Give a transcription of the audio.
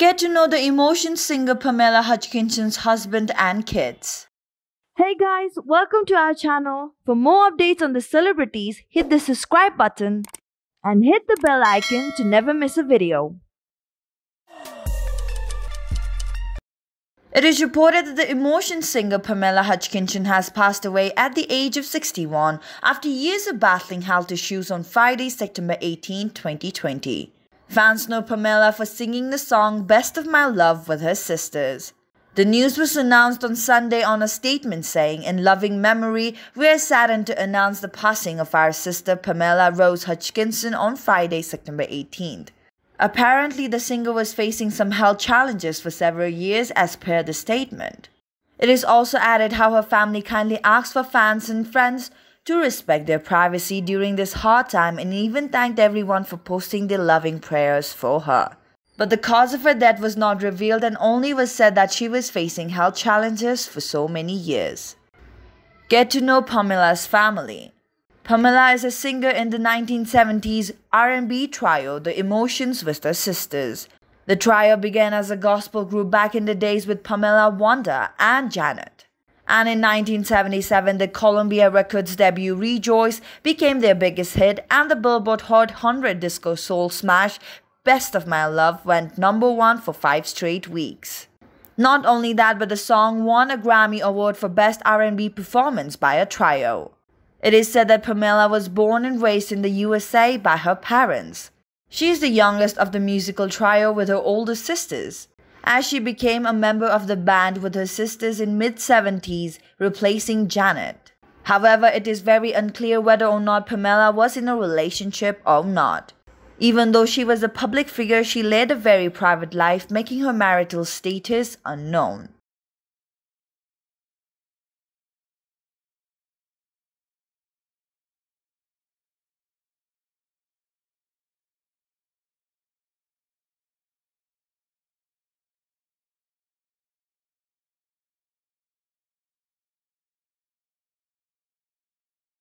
Get to know The Emotions singer Pamela Hutchinson's husband and kids. Hey guys, welcome to our channel. For more updates on the celebrities, hit the subscribe button and hit the bell icon to never miss a video. It is reported that The Emotions singer Pamela Hutchinson has passed away at the age of 61 after years of battling health issues on Friday, September 18, 2020. Fans know Pamela for singing the song Best of My Love with her sisters. The news was announced on Sunday on a statement saying, "In loving memory, we are saddened to announce the passing of our sister Pamela Rose Hutchinson on Friday, September 18th. Apparently, the singer was facing some health challenges for several years as per the statement. It is also added how her family kindly asked for fans and friends to respect their privacy during this hard time and even thanked everyone for posting their loving prayers for her. But the cause of her death was not revealed and only was said that she was facing health challenges for so many years. Get to know Pamela's family. Pamela is a singer in the 1970s R&B trio The Emotions with her sisters. The trio began as a gospel group back in the days with Pamela, Wanda and Janet. And in 1977, the Columbia Records debut Rejoice became their biggest hit, and the Billboard Hot 100 disco soul smash Best of My Love went #1 for 5 straight weeks. Not only that, but the song won a Grammy Award for Best R&B Performance by a Trio. It is said that Pamela was born and raised in the USA by her parents. She is the youngest of the musical trio with her older sisters, as she became a member of the band with her sisters in mid-70s, replacing Janet. However, it is very unclear whether or not Pamela was in a relationship or not. Even though she was a public figure, she led a very private life, making her marital status unknown.